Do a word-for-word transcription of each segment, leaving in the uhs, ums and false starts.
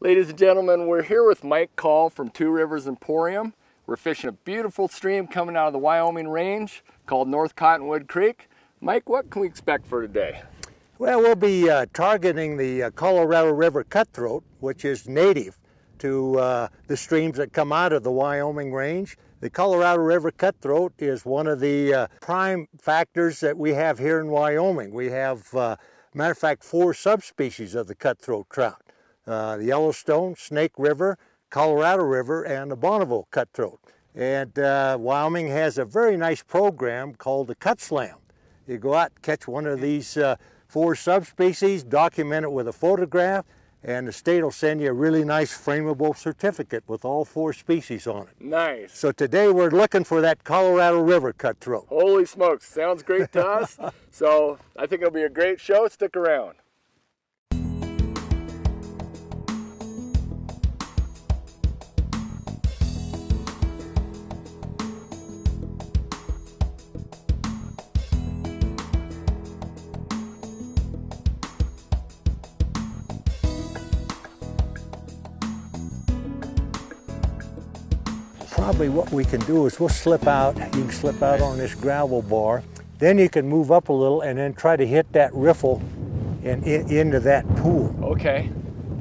Ladies and gentlemen, we're here with Mike Kaul from Two Rivers Emporium. We're fishing a beautiful stream coming out of the Wyoming range called North Cottonwood Creek. Mike, what can we expect for today? Well, we'll be uh, targeting the uh, Colorado River cutthroat, which is native to uh, the streams that come out of the Wyoming range. The Colorado River cutthroat is one of the uh, prime factors that we have here in Wyoming. We have, uh, matter of fact, four subspecies of the cutthroat trout. Uh, the Yellowstone, Snake River, Colorado River, and the Bonneville cutthroat. And uh, Wyoming has a very nice program called the Cut Slam. You go out, catch one of these uh, four subspecies, document it with a photograph, and the state will send you a really nice frameable certificate with all four species on it. Nice. So today we're looking for that Colorado River cutthroat. Holy smokes, sounds great to us. So I think it'll be a great show. Stick around. Probably what we can do is we'll slip out, you can slip out on this gravel bar, then you can move up a little and then try to hit that riffle and in, into that pool. Okay.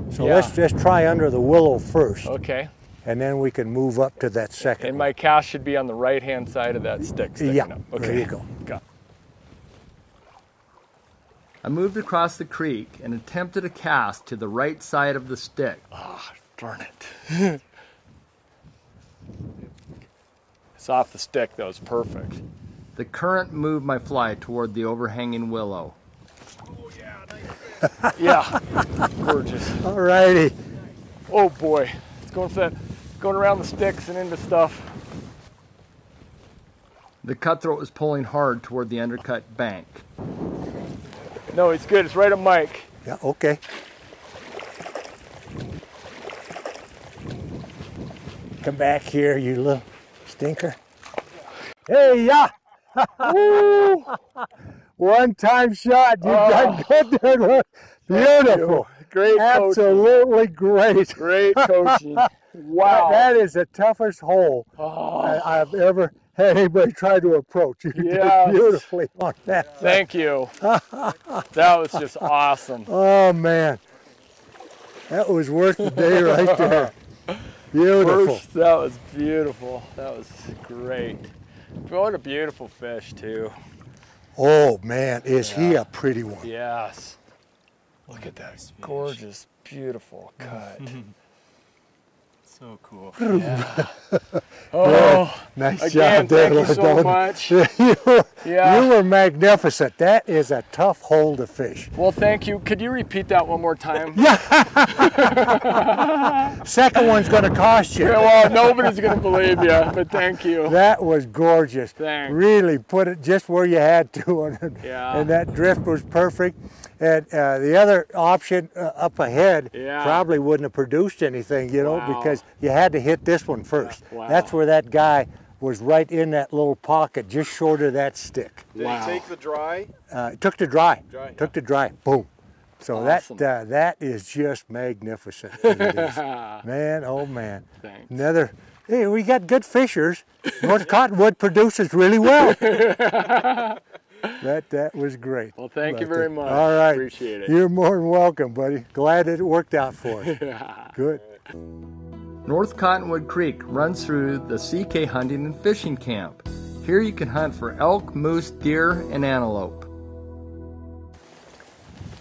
So yeah. Let's just try under the willow first. Okay. And then we can move up to that second. And my cast should be on the right hand side of that stick sticking yeah. up. Okay. There you go. Got. I moved across the creek and attempted a cast to the right side of the stick. Ah, oh, darn it. It's off the stick though, it's perfect. The current moved my fly toward the overhanging willow. Oh yeah, nice. Yeah, gorgeous. Alrighty. Oh boy, it's going for that, going around the sticks and into stuff. The cutthroat was pulling hard toward the undercut bank. No, it's good, it's right on Mike. Yeah, okay. Come back here, you little stinker. Hey, yeah! Woo! One time shot. You oh. done good there. Beautiful. Great Absolutely coaching. great. Great coaching. Wow. That is the toughest hole oh. I, I've ever had anybody try to approach. You yes. did beautifully on that. Thank you. That was just awesome. Oh, man. That was worth the day right there. Beautiful. First, that was beautiful. That was great. What a beautiful fish too. Oh man, is yeah. he a pretty one. Yes. Look at that nice gorgeous, fish. beautiful cut. So cool. Yeah. Oh, nice again, job, thank you so much. you, yeah. you were magnificent. That is a tough hole to fish. Well, thank you. Could you repeat that one more time? Yeah. Second one's going to cost you. Yeah, well, nobody's going to believe you, but thank you. That was gorgeous. Thanks. Really put it just where you had to on it. Yeah. And that drift was perfect. And uh, the other option uh, up ahead yeah. probably wouldn't have produced anything, you know, wow. because you had to hit this one first. Wow. That's where that guy was right in that little pocket, just short of that stick. Did wow. he take the dry? Uh, took the dry. dry took yeah. the dry. Boom. So awesome. that uh, that is just magnificent. Man, oh man. Thanks. Another. Hey, we got good fishers. North Cottonwood produces really well. That that was great. Well, thank you very much. All right. Appreciate it. You're more than welcome, buddy. Glad it worked out for us. Yeah. Good. North Cottonwood Creek runs through the C K hunting and fishing camp. Here you can hunt for elk, moose, deer, and antelope.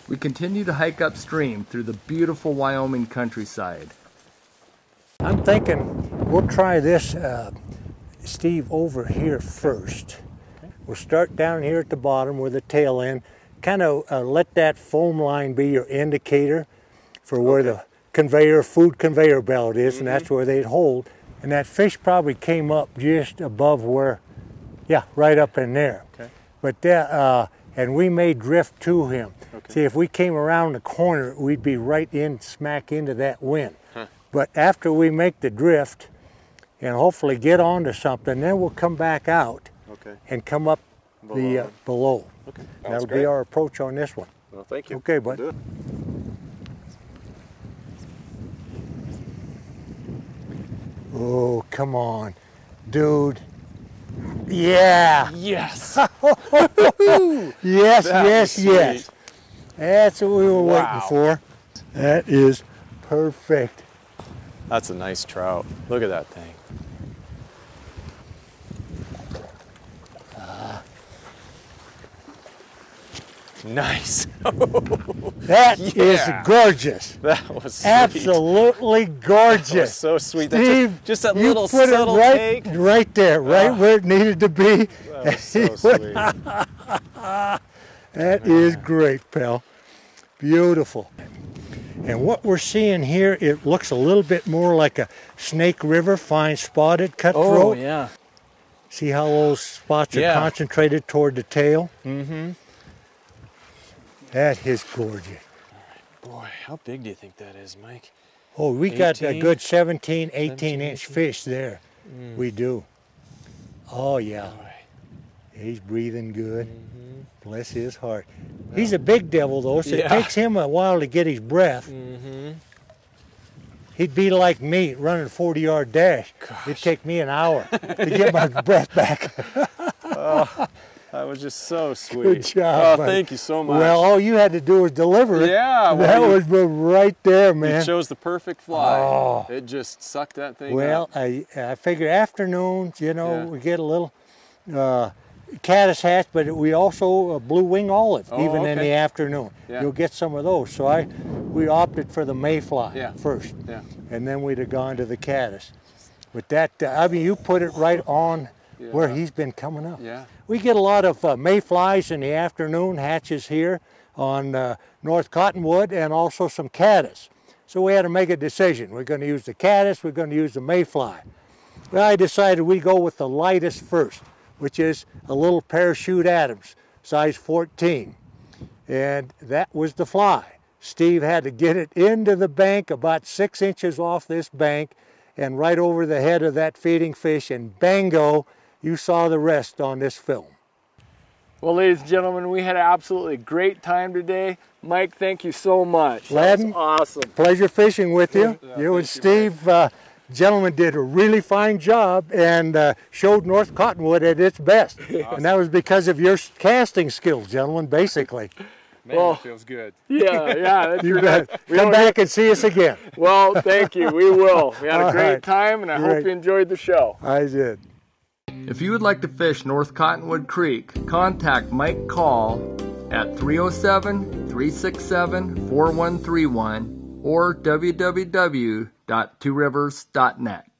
We continue to hike upstream through the beautiful Wyoming countryside. I'm thinking we'll try this, uh, Steve, over here first. We'll start down here at the bottom with the tail end. Kind of uh, let that foam line be your indicator for where okay. the conveyor, food conveyor belt is, mm-hmm. and that's where they'd hold. And that fish probably came up just above where, yeah, right up in there. Okay. But that, uh, and we may drift to him. Okay. See, if we came around the corner, we'd be right in, smack into that wind. Huh. But after we make the drift and hopefully get onto something, then we'll come back out. Okay. And come up below. the uh, below. Okay. That'll great. be our approach on this one. Well, thank you. Okay, bud. Oh, come on, dude. Yeah. Yes. yes, that yes, yes. That's what we were wow. waiting for. That is perfect. That's a nice trout. Look at that thing. Uh, nice. that yeah. is gorgeous. That was sweet. Absolutely gorgeous. That was so sweet. That Steve, just, just that you little put subtle it right, take. Right there, right uh, where it needed to be. That was so sweet. that Man. is great, pal. Beautiful. And what we're seeing here, it looks a little bit more like a Snake River fine spotted cutthroat. Oh, yeah. See how those spots yeah. are concentrated toward the tail? Mm-hmm. That is gorgeous. All right, boy, how big do you think that is, Mike? Oh, we eighteen? Got a good seventeen, eighteen inch fish there. Mm. We do. Oh, yeah. Boy. He's breathing good. Mm-hmm. Bless his heart. He's a big devil, though, so yeah. it takes him a while to get his breath. Mm-hmm. He'd be like me, running a forty-yard dash. Gosh. It'd take me an hour to get my breath back. oh, that was just so sweet. Good job, Oh, buddy. Thank you so much. Well, all you had to do was deliver it. Yeah. Well, that you, was right there, man. You chose the perfect fly. Oh. It just sucked that thing well, up. Well, I, I figure afternoons, you know, yeah. we get a little... Uh, caddis hatch, but we also uh, blue wing olive, oh, even okay. in the afternoon. Yeah. You'll get some of those. So I, we opted for the mayfly yeah. first, yeah. and then we'd have gone to the caddis. But that, uh, I mean, you put it right on yeah. where he's been coming up. Yeah. We get a lot of uh, mayflies in the afternoon, hatches here on uh, North Cottonwood, and also some caddis. So we had to make a decision. We're going to use the caddis, we're going to use the mayfly. Well, I decided we go with the lightest first, which is a little Parachute Adams, size fourteen. And that was the fly. Steve had to get it into the bank, about six inches off this bank, and right over the head of that feeding fish, and bango, you saw the rest on this film. Well, ladies and gentlemen, we had an absolutely great time today. Mike, thank you so much. Gladden, awesome. Pleasure fishing with you. Yeah, you and Steve. You, gentleman did a really fine job and uh, showed North Cottonwood at its best. Awesome. And that was because of your casting skills, gentlemen, basically. Man, well, that feels good. Yeah, yeah. That's you right. Come back and see us again. Well, thank you. We will. We had a great right. time, and I great. hope you enjoyed the show. I did. If you would like to fish North Cottonwood Creek, contact Mike Kaul at three oh seven, three six seven, four one three one or w w w dot two rivers dot net.